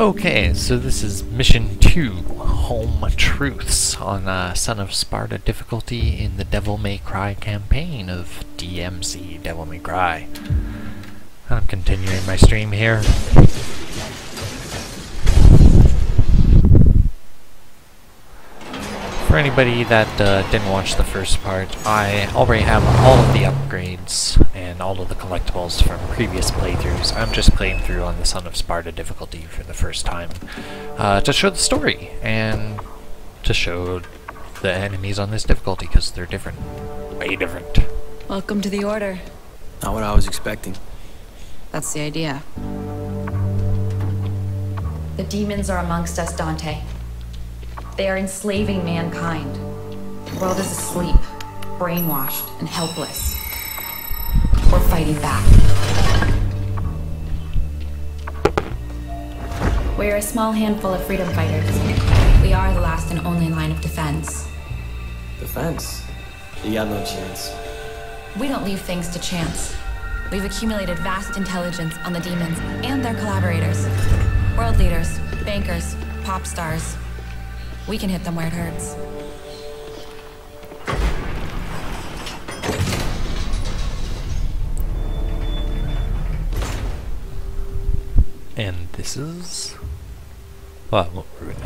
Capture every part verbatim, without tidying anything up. Okay, so this is Mission two, Home Truths, on uh, Son of Sparda difficulty in the Devil May Cry campaign of D M C Devil May Cry. I'm continuing my stream here. For anybody that uh, didn't watch the first part, I already have all of the upgrades and all of the collectibles from previous playthroughs. I'm just playing through on the Son of Sparda difficulty for the first time uh, to show the story and to show the enemies on this difficulty because they're different. Way different. Welcome to the Order. Not what I was expecting. That's the idea. The demons are amongst us, Dante. They are enslaving mankind. The world is asleep, brainwashed, and helpless. We're fighting back. We're a small handful of freedom fighters. We are the last and only line of defense. Defense? You got no chance. We don't leave things to chance. We've accumulated vast intelligence on the demons and their collaborators. World leaders, bankers, pop stars. We can hit them where it hurts. And this is... Well, I won't ruin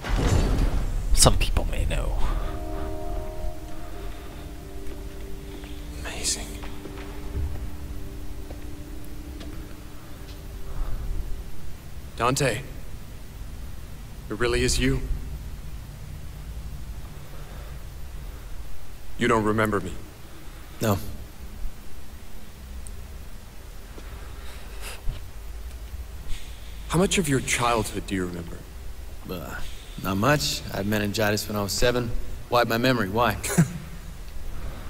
it. Some people may know. Amazing. Dante. It really is you? You don't remember me? No. How much of your childhood do you remember? Uh, not much. I had meningitis when I was seven. Wiped my memory. Why?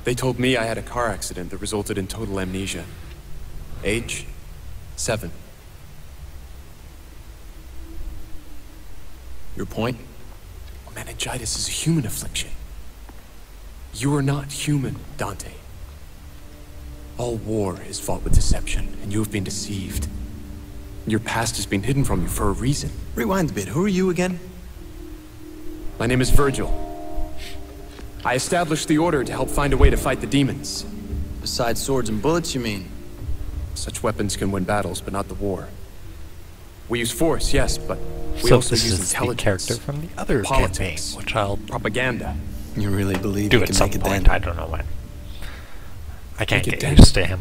They told me I had a car accident that resulted in total amnesia. Age? Seven. Your point? Meningitis is a human affliction. You are not human, Dante. All war is fought with deception, and you have been deceived. Your past has been hidden from you for a reason. Rewind a bit. Who are you again? My name is Vergil. I established the Order to help find a way to fight the demons. Besides swords and bullets, you mean? Such weapons can win battles, but not the war. We use force, yes, but... We so also this use is the character from the other politics, campaign, which I'll propaganda. You really believe do you can at some make point? It I don't know when. I can't make get used to him.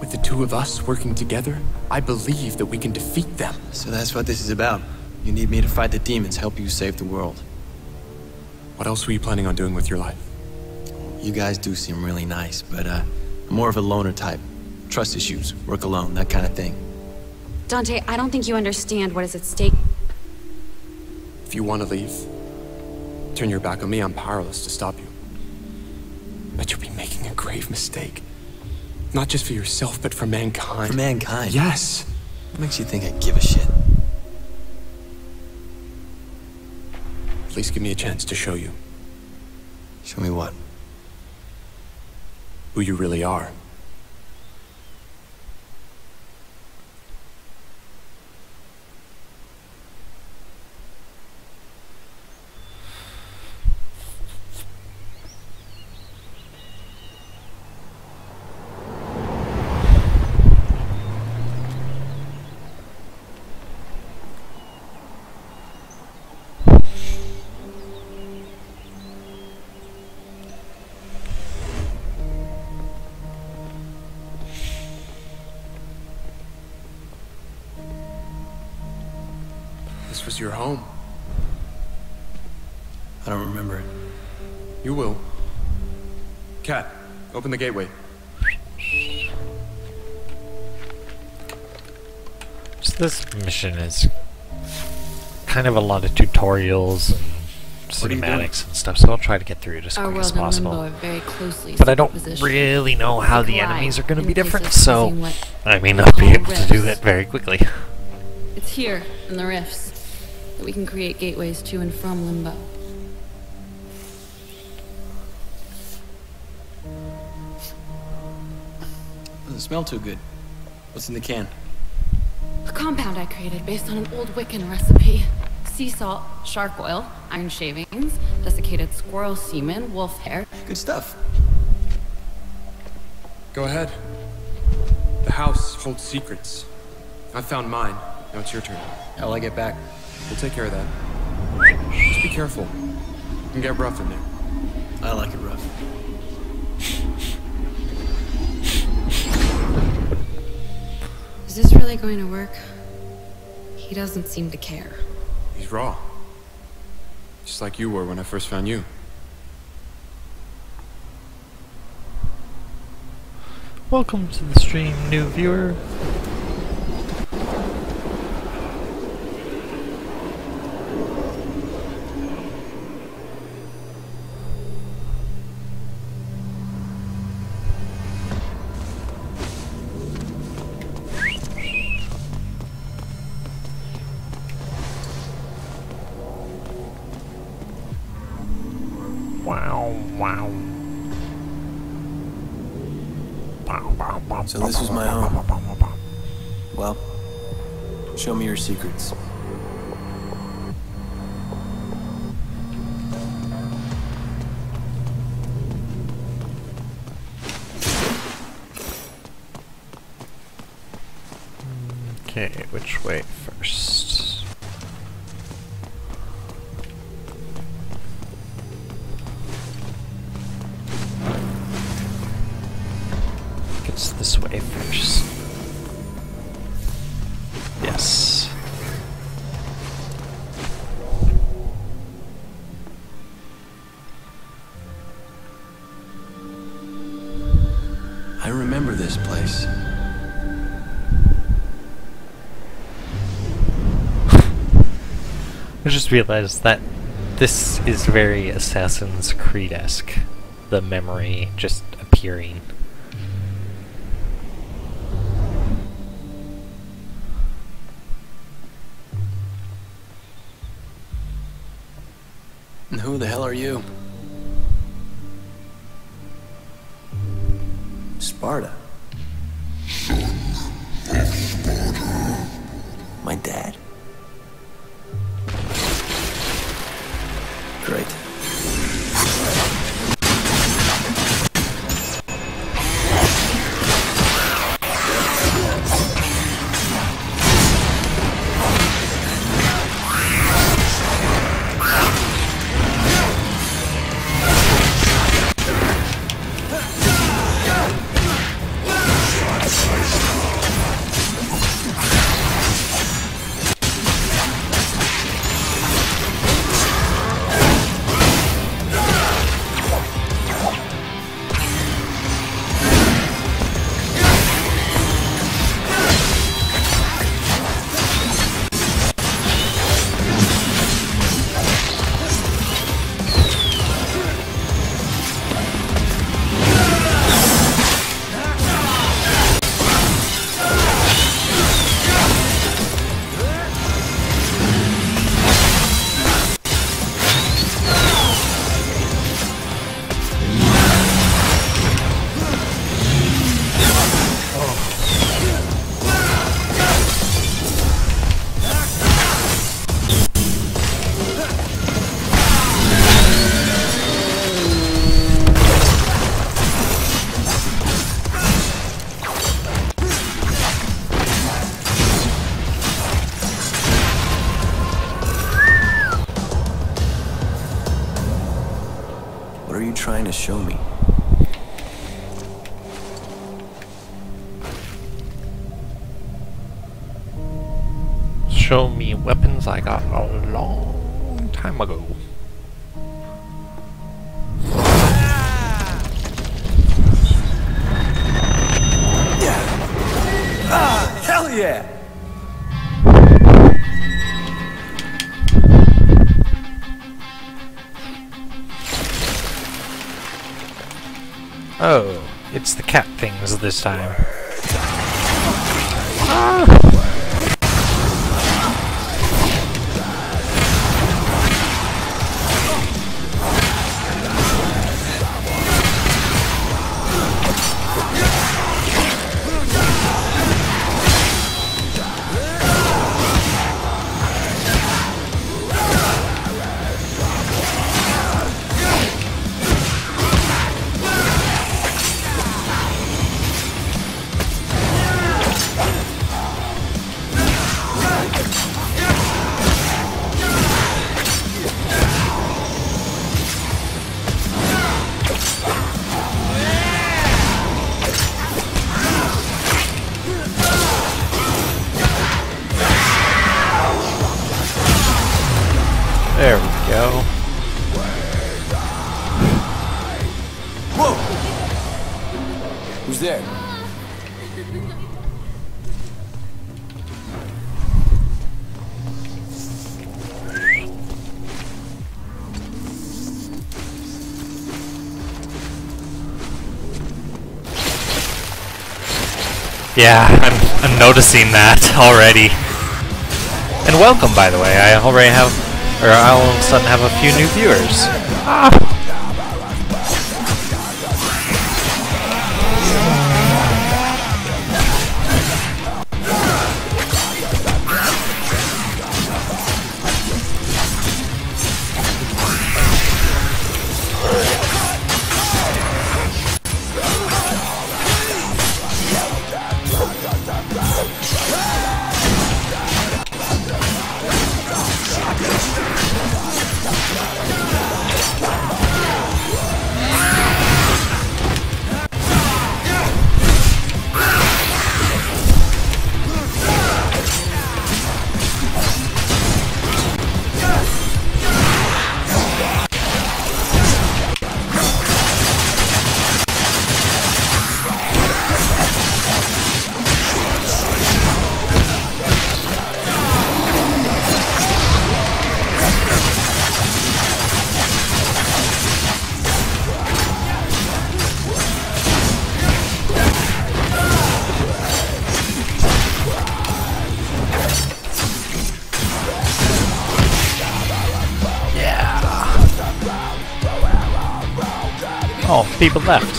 With the two of us working together, I believe that we can defeat them. So that's what this is about. You need me to fight the demons, help you save the world. What else were you planning on doing with your life? You guys do seem really nice, but uh, I'm more of a loner type. Trust issues, work alone, that kind of thing. Dante, I don't think you understand what is at stake. If you want to leave, turn your back on me, I'm powerless to stop you. But you'll be making a grave mistake. Not just for yourself, but for mankind. For mankind? Yes! What makes you think I give a shit? At least give me a chance to show you. Show me what? Who you really are. This was your home. I don't remember it. You will. Cat, open the gateway. So this mission is kind of a lot of tutorials and cinematics and stuff, so I'll try to get through it as quick as possible. But I don't really know how the enemies are going to be different, so I may not be able to do that very quickly. It's here, in the rifts. That we can create gateways to and from Limbo. Doesn't smell too good. What's in the can? A compound I created based on an old Wiccan recipe. Sea salt, shark oil, iron shavings, desiccated squirrel semen, wolf hair. Good stuff. Go ahead. The house holds secrets. I found mine. Now it's your turn. Hell, I get back. We'll take care of that. Just be careful. You can get rough in there. I like it rough. Is this really going to work? He doesn't seem to care. He's raw. Just like you were when I first found you. Welcome to the stream, new viewer. So this was my home. Well, show me your secrets. Okay, which way first? It's this way first. Yes. I remember this place. I just realized that this is very Assassin's Creed-esque. The memory just appearing. Who the hell are you? Sparda. My dad. Great. Trying to show me. Show me weapons I got a long time ago. Yeah. Ah, hell yeah. Oh, it's the cat things this time. Ah. Who's there? Yeah, I'm, I'm noticing that already. And welcome, by the way. I already have, or I all of a sudden have a few new viewers. Ah. People left.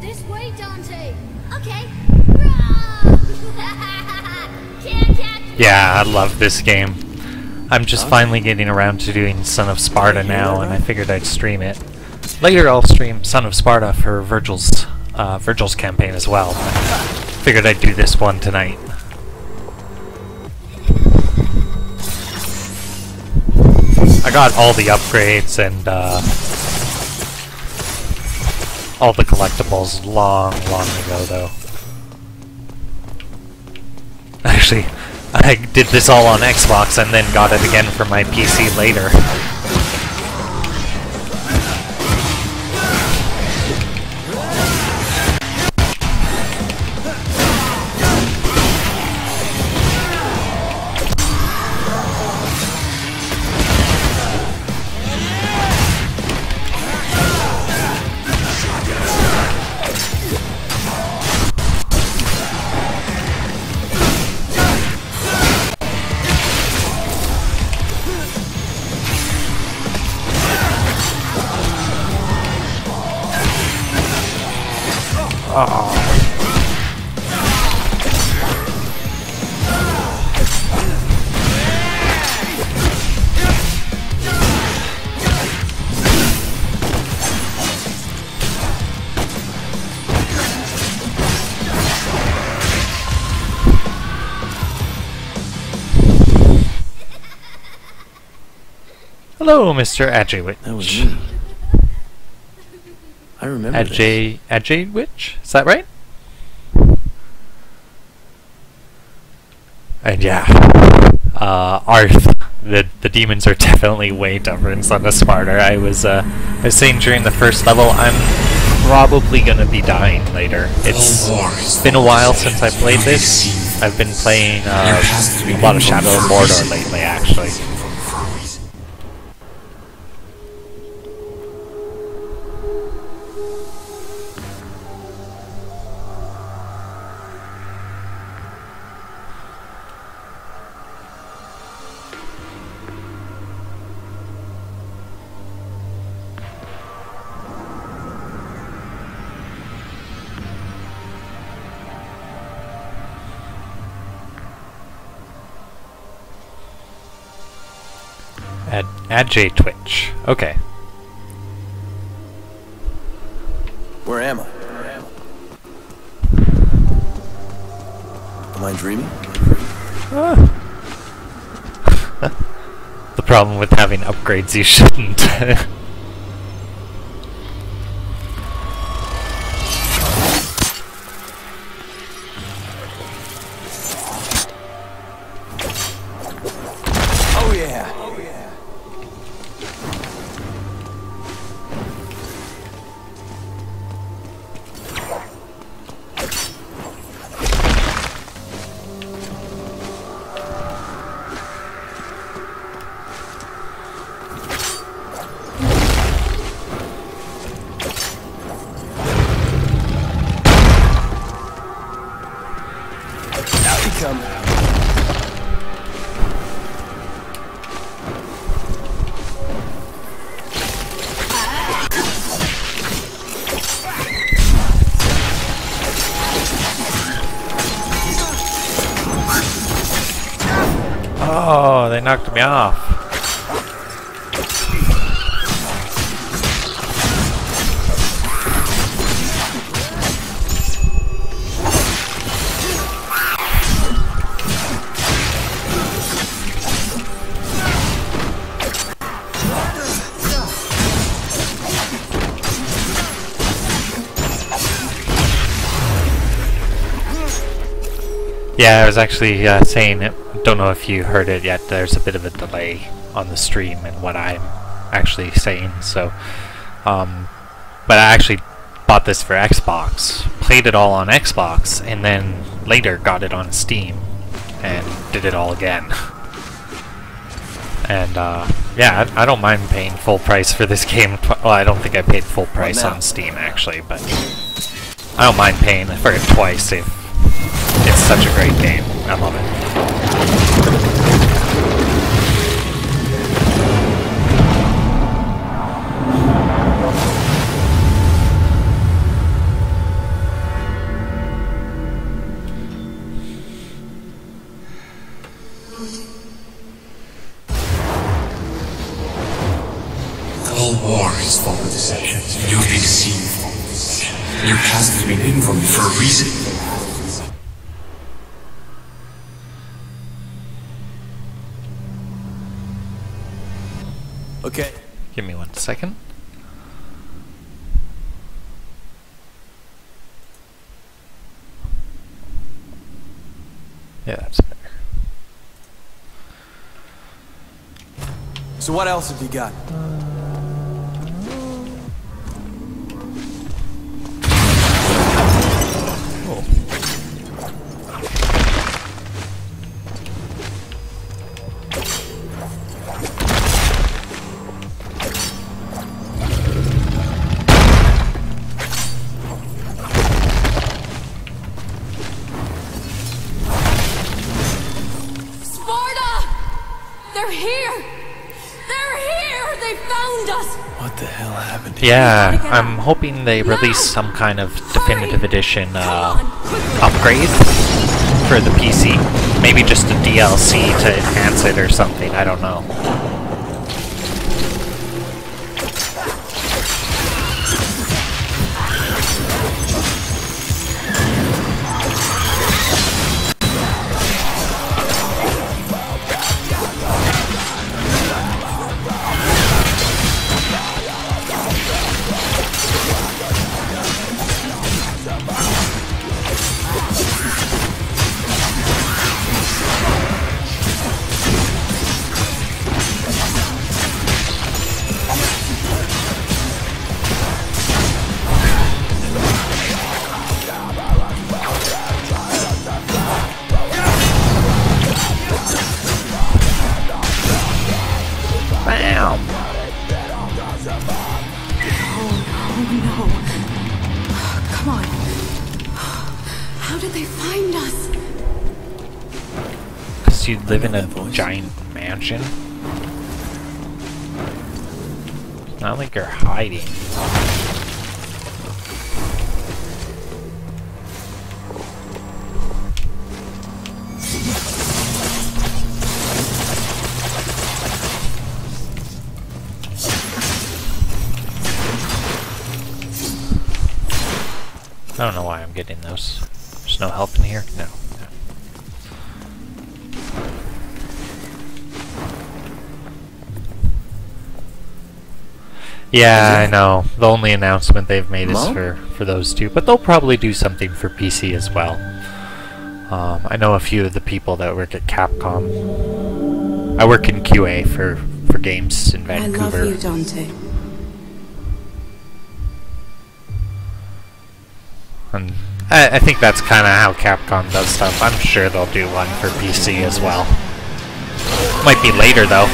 This way, Dante. Okay. Yeah, I love this game. I'm just okay. finally getting around to doing Son of Sparda now, and I figured I'd stream it. Later I'll stream Son of Sparda for Vergil's uh, Vergil's campaign as well. Figured I'd do this one tonight. I got all the upgrades and uh, all the collectibles long, long ago, though. Actually, I did this all on Xbox and then got it again for my P C later. Hello, Mister Adjewitch. That was me. I remember Adje this. Adjewitch? Is that right? And yeah, uh, Arth, the the demons are definitely way tougher in Son of Sparda. I was uh, I was saying during the first level, I'm probably gonna be dying later. It's been a while since I played this. I've been playing uh, a lot of Shadow of Mordor lately, actually. Adj Twitch. Okay. Where am I? Am I dreaming? Ah. The problem with having upgrades, you shouldn't. Oh, they knocked me off. Yeah, I was actually uh, saying it. Don't know if you heard it yet, there's a bit of a delay on the stream and what I'm actually saying, so, um, but I actually bought this for Xbox, played it all on Xbox, and then later got it on Steam, and did it all again. And, uh, yeah, I, I don't mind paying full price for this game. Well, I don't think I paid full price on Steam, actually, but I don't mind paying for it twice. If it's such a great game. I love it. All war is for deception. You deceive. You cast me in from me for a reason. Okay. Give me one second. Yeah, that's better. So what else have you got? Yeah, I'm hoping they release some kind of definitive edition uh, upgrade for the P C. Maybe just a D L C to enhance it or something, I don't know. Live in a giant mansion? Not like you're hiding. I don't know why I'm getting those. There's no help in here? No. Yeah, I know. The only announcement they've made Mom? is for, for those two, but they'll probably do something for P C as well. Um, I know a few of the people that work at Capcom. I work in Q A for, for games in Vancouver. I love you, Dante. And I, I think that's kind of how Capcom does stuff. I'm sure they'll do one for P C as well. Might be later, though.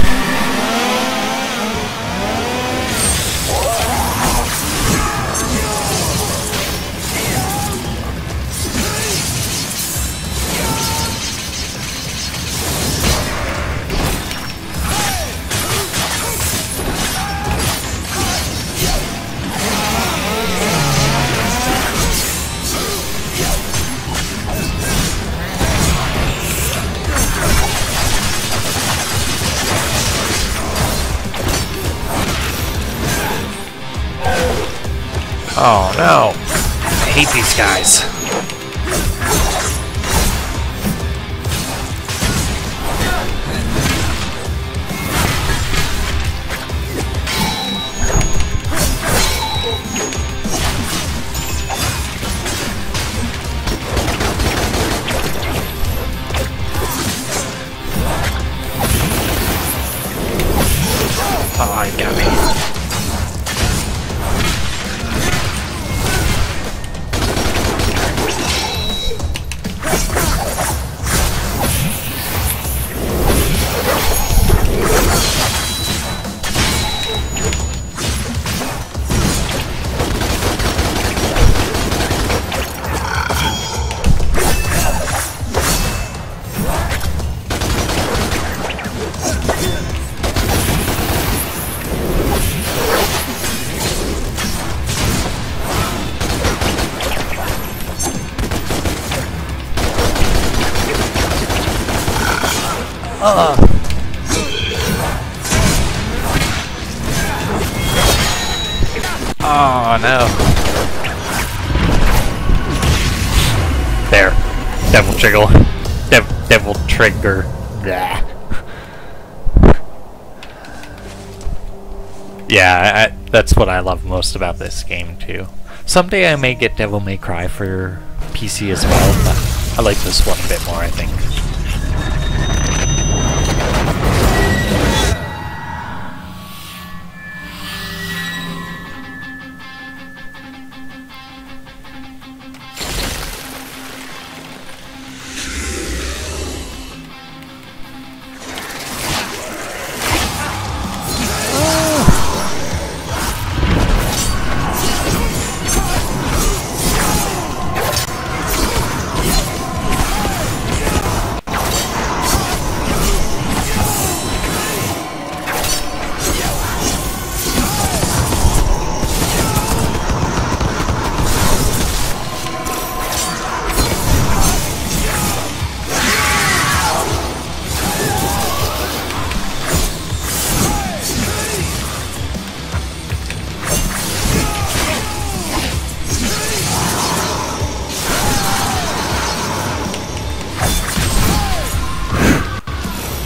Oh no! I hate these guys. Oh, he got me. Uh-uh. Oh no. There. Devil Trigger. Dev Devil Trigger. Yeah. Yeah, I, that's what I love most about this game too. Someday I may get Devil May Cry for P C as well, but I like this one a bit more, I think.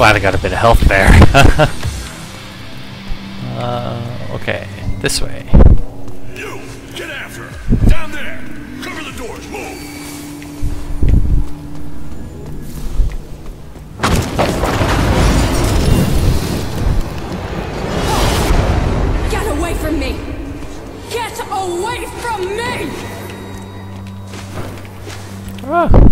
Glad I got a bit of help there. uh, okay, this way. You get after her. Down there. Cover the doors. Move. Get away from me. Get away from me. Ah.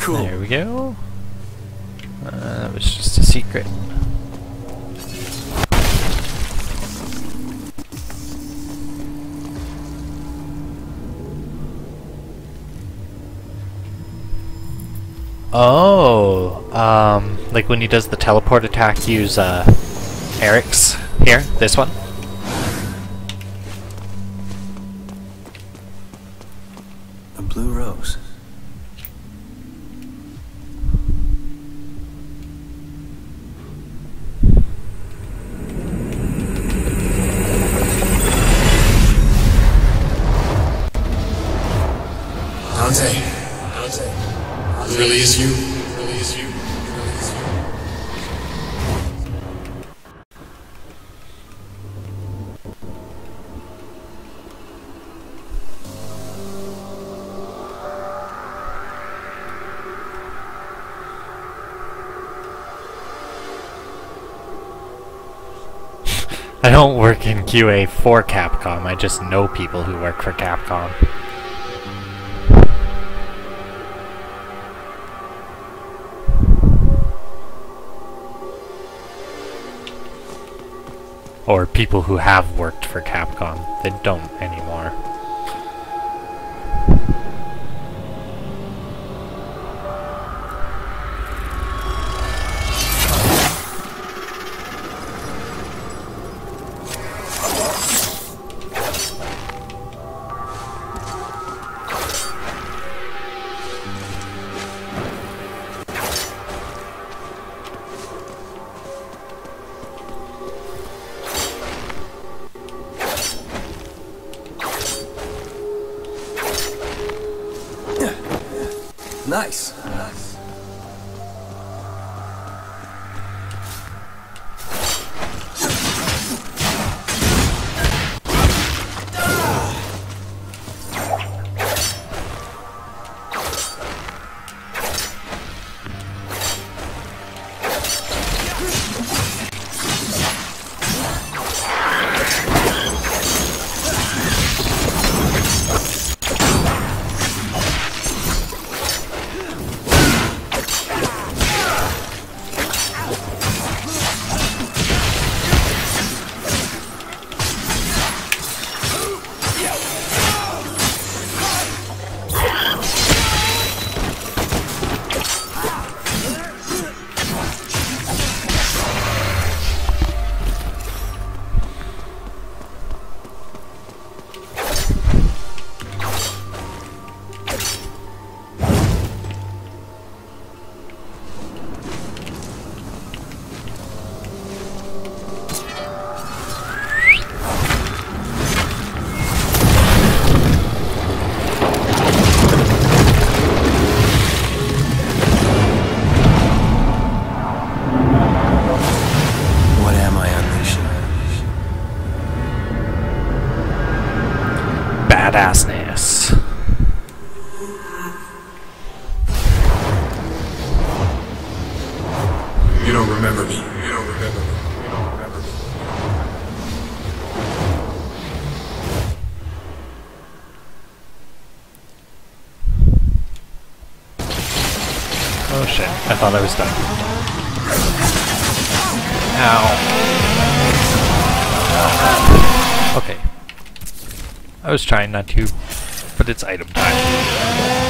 Cool. There we go. Uh, that was just a secret. Oh, um, like when he does the teleport attack, use uh, Eric's here, this one. A blue rose. Release you. Release you. Release you. I don't work in Q A for Capcom. I just know people who work for Capcom. Or people who have worked for Capcom that don't anymore. Nice. Nice. Oh shit, I thought I was done. Ow. Okay. I was trying not to, but it's item time.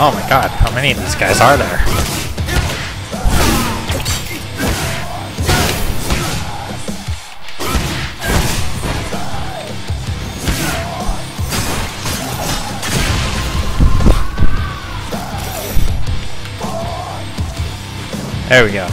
Oh my god, how many of these guys are there? There we go.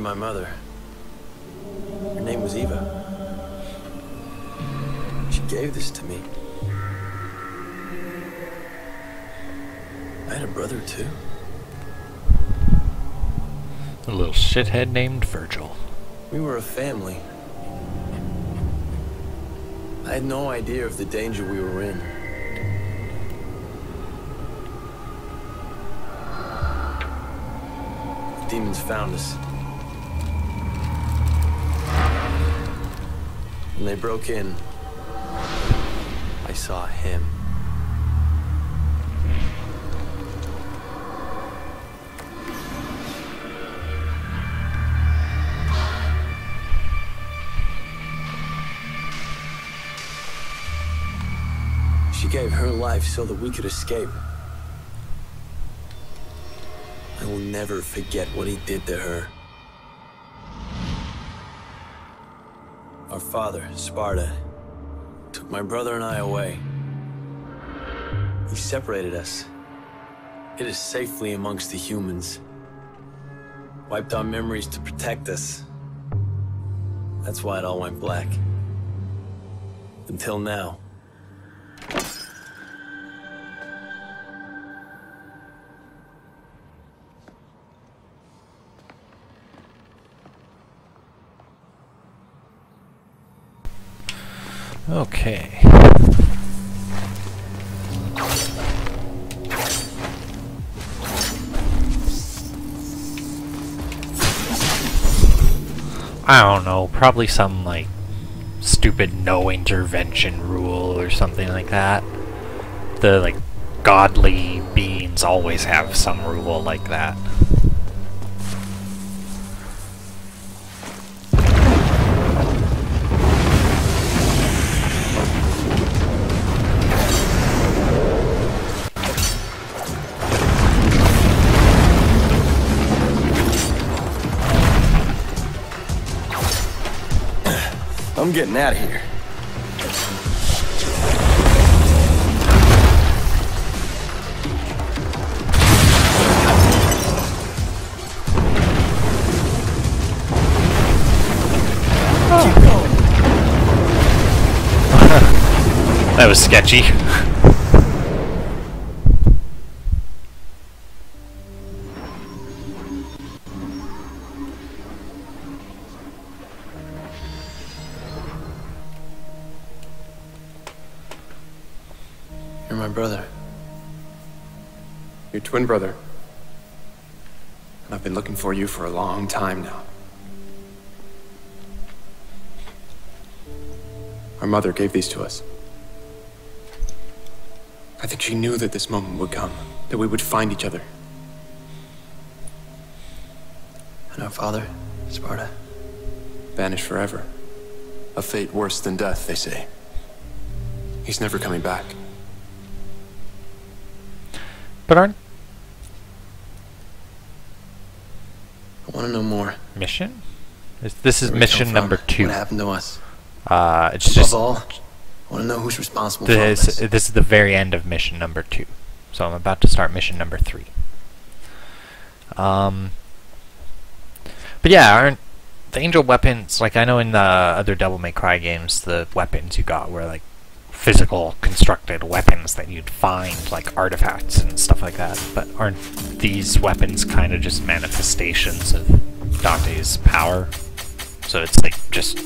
My mother. Her name was Eva. She gave this to me. I had a brother too. A little shithead named Vergil. We were a family. I had no idea of the danger we were in. The demons found us. When they broke in, I saw him. She gave her life so that we could escape. I will never forget what he did to her. Our father, Sparda, took my brother and I away. He separated us. Hid us safely amongst the humans. Wiped our memories to protect us. That's why it all went black. Until now. Okay. I don't know, probably some like stupid no intervention rule or something like that. The like godly beings always have some rule like that. I'm getting out of here. Oh. That was sketchy. Brother. Your twin brother. I've been looking for you for a long time now. Our mother gave these to us. I think she knew that this moment would come, that we would find each other. And our father, Sparda, vanished forever. A fate worse than death, they say. He's never coming back. But aren't... I want to know more. Mission? This, this is mission number two. What happened to us? Uh, it's just... Above all, I want to know who's responsible for this. This is the very end of mission number two. So I'm about to start mission number three. Um... But yeah, aren't... The angel weapons... Like, I know in the other Devil May Cry games, the weapons you got were, like, physical constructed weapons that you'd find, like artifacts and stuff like that, but aren't these weapons kind of just manifestations of Dante's power? So it's like just,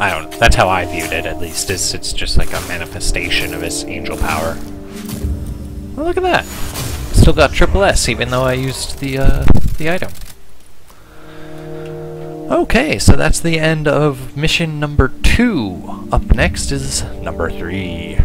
I don't know, that's how I viewed it at least, is it's just like a manifestation of his angel power. Well, look at that! Still got triple S even though I used the, uh, the item. Okay, so that's the end of mission number two. Up next is number three.